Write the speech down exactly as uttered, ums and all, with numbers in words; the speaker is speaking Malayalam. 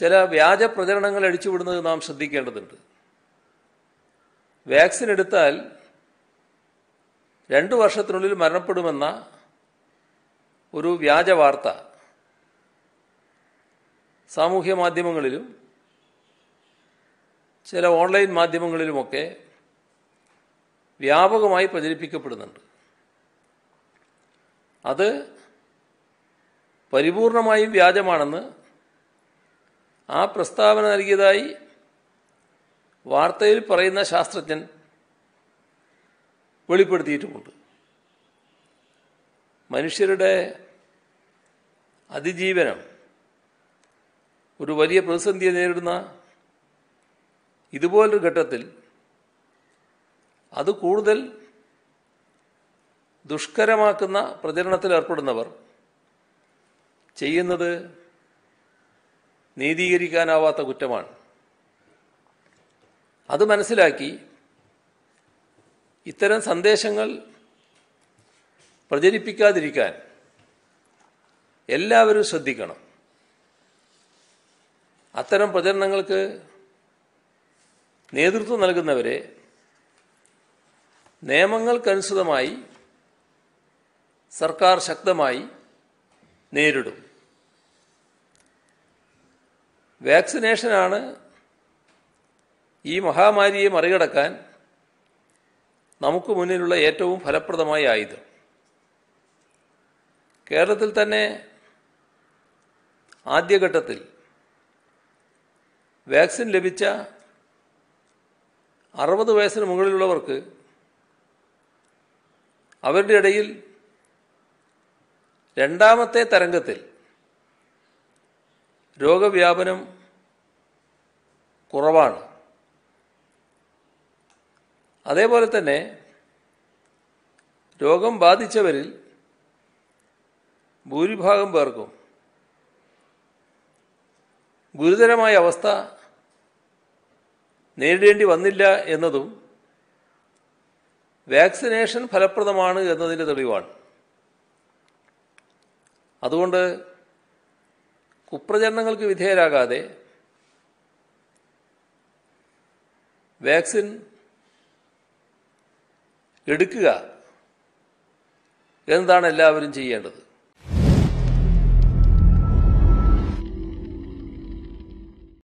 ചില വ്യാജ പ്രചരണങ്ങൾ അടിച്ചുവിടുന്നത് നാം ശ്രദ്ധിക്കേണ്ടതുണ്ട്. വാക്സിൻ എടുത്താൽ രണ്ടു വർഷത്തിനുള്ളിൽ മരണപ്പെടുമെന്ന ഒരു വ്യാജ വാർത്ത സാമൂഹ്യ മാധ്യമങ്ങളിലും ചില ഓൺലൈൻ മാധ്യമങ്ങളിലുമൊക്കെ വ്യാപകമായി പ്രചരിപ്പിക്കപ്പെടുന്നുണ്ട്. അത് പരിപൂർണമായും വ്യാജമാണെന്ന് ആ പ്രസ്താവന നൽകിയതായി വാർത്തയിൽ പറയുന്ന ശാസ്ത്രജ്ഞൻ വെളിപ്പെടുത്തിയിട്ടുമുണ്ട്. മനുഷ്യരുടെ അതിജീവനം ഒരു വലിയ പ്രതിസന്ധിയെ നേരിടുന്ന ഇതുപോലൊരു ഘട്ടത്തിൽ അത് കൂടുതൽ ദുഷ്കരമാക്കുന്ന പ്രചരണത്തിൽ ഏർപ്പെടുന്നവർ ചെയ്യുന്നത് നീതീകരിക്കാനാവാത്ത കുറ്റമാണ്. അത് മനസ്സിലാക്കി ഇത്തരം സന്ദേശങ്ങൾ പ്രചരിപ്പിക്കാതിരിക്കാൻ എല്ലാവരും ശ്രദ്ധിക്കണം. അത്തരം പ്രചരണങ്ങൾക്ക് നേതൃത്വം നൽകുന്നവരെ നിയമങ്ങൾക്കനുസൃതമായി സർക്കാർ ശക്തമായി നേരിടും. വാക്സിനേഷനാണ് ഈ മഹാമാരിയെ മറികടക്കാൻ നമുക്ക് മുന്നിലുള്ള ഏറ്റവും ഫലപ്രദമായ ആയുധം. കേരളത്തിൽ തന്നെ ആദ്യഘട്ടത്തിൽ വാക്സിൻ ലഭിച്ച അറുപത് വയസ്സിന് മുകളിലുള്ളവർക്ക് അവരുടെ ഇടയിൽ രണ്ടാമത്തെ തരംഗത്തിൽ രോഗവ്യാപനം കുറവാണ്. അതേപോലെ തന്നെ രോഗം ബാധിച്ചവരിൽ ഭൂരിഭാഗം പേർക്കും ഗുരുതരമായ അവസ്ഥ നേരിടേണ്ടി വന്നില്ല എന്നതും വാക്സിനേഷൻ ഫലപ്രദമാണ് എന്നതിൻ്റെ തെളിവാണ്. അതുകൊണ്ട് കുപ്രചരണങ്ങൾക്ക് വിധേയരാകാതെ വാക്സിൻ എടുക്കുക എന്നതാണ് എല്ലാവരും ചെയ്യേണ്ടത്.